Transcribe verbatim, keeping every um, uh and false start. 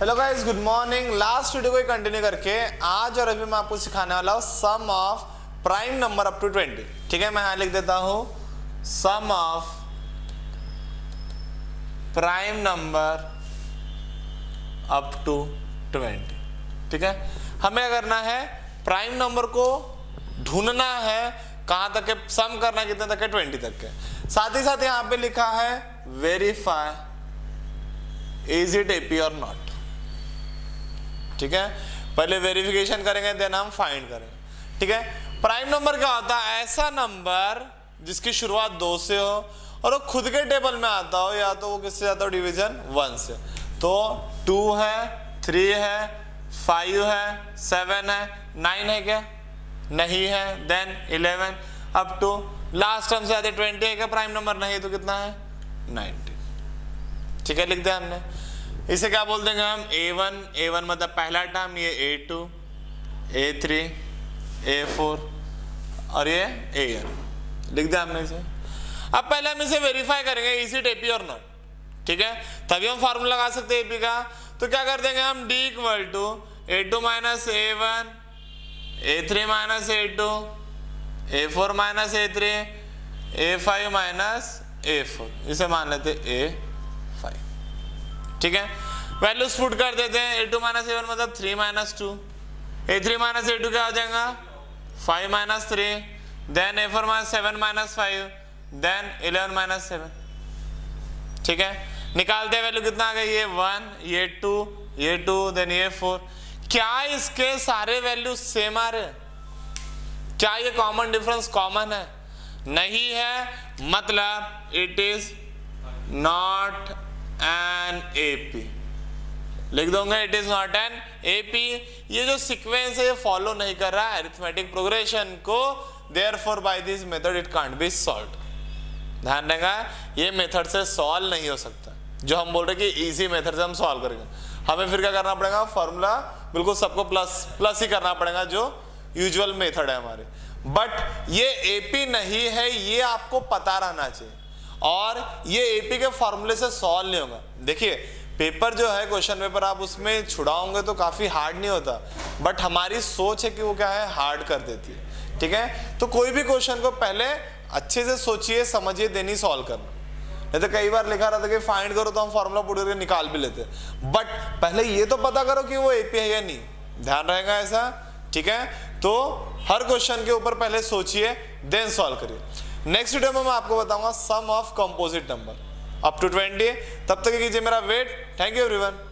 Hello guys, good morning. Last video को continue करके आज और अभी मैं आपको सिखाने वाला हूँ sum of prime number up to twenty. ठीक है, मैं यहाँ लिख देता हूँ sum of prime number up to twenty. ठीक है, हमें क्या करना है, प्राइम नंबर को ढूंढना है कहाँ तक है, सम करना कितने तक है, ट्वेंटी तक है। साथ ही साथ यहाँ पे लिखा है वेरीफाई इज इट एपी और नॉट। ठीक है, पहले वेरिफिकेशन करेंगे देन हम फाइंड करेंगे। ठीक है, प्राइम नंबर क्या होता है, ऐसा नंबर जिसकी शुरुआत दो से हो और वो खुद के टेबल में आता हो, या तो वो किससे आता हो, डिवीजन वन से। तो टू है, थ्री है, फाइव है, सेवन है, नाइन है क्या, नहीं है, then eleven up to last term से आते ट्वेंटी है क्या, प्राइम नंबर नहीं तो कितना है, नाइनटी। ठीक है, लिख दिया हमने। इसे क्या बोल देंगे हम, ए वन, ए वन मतलब पहला टर्म, ये a two, a three, a four और ये ए एन। लिख दिया हमने इसे। अब पहले हम इसे वेरीफाई करेंगे इज इट एपी और नॉट। ठीक है, तभी हम फार्मूला लगा सकते हैं एपी का। तो क्या कर देंगे हम, d equal to a two minus a one, a three minus a two, a four minus a three, a five minus a four, इसे मान लेते ए। ठीक है, वैल्यूज पुट कर देते हैं। A two minus a one मतलब three minus two, a three minus a two क्या हो जाएगा, five minus three, then a four minus seven minus five, then eleven minus seven. ठीक है, निकालते हैं वैल्यू कितना आ गया, ये वन, ये टू, ये टू, देन ये फोर। क्या इसके सारे वैल्यू सेम आ रहे, क्या ये कॉमन डिफरेंस कॉमन है, नहीं है, मतलब it is not an AP. लिख दोगे it is not an AP. ये जो सीक्वेंस है ये फॉलो नहीं कर रहा है अरिथमेटिक प्रोग्रेशन को, therefore by this method it can't be solved. ध्यान देगा, ये मेथड से सॉल्व नहीं हो सकता, जो हम बोल रहे कि इजी मेथड से हम सॉल्व करेंगे। हमें फिर क्या करना पड़ेगा, फॉर्मूला बिल्कुल सबको प्लस प्लस ही करना पड़ेगा, जो यूजुअल मेथड है हमारे। बट ये एपी नहीं है, ये आपको पता रहना चाहिए, और ये एपी के फॉर्मूले से सॉल्व नहीं होगा। देखिए पेपर जो है, क्वेश्चन पेपर आप उसमें छुड़ाओगे तो काफ़ी हार्ड नहीं होता, बट हमारी सोच है कि वो क्या है, हार्ड कर देती है। ठीक है, तो कोई भी क्वेश्चन को पहले अच्छे से सोचिए, समझिए, देन ही सॉल्व करना। नहीं तो कई बार लिखा रहता है कि फाइंड करो, तो हम फॉर्मूला पुट करके निकाल भी लेते, बट पहले ये तो पता करो कि वो एपी है या नहीं, ध्यान रहेगा ऐसा। ठीक है, तो हर क्वेश्चन के ऊपर पहले सोचिए देन सॉल्व करिए। नेक्स्ट वीडियो में मैं आपको बताऊंगा sum of composite number up to twenty. तब तक कीजिए मेरा वेट। Thank you everyone.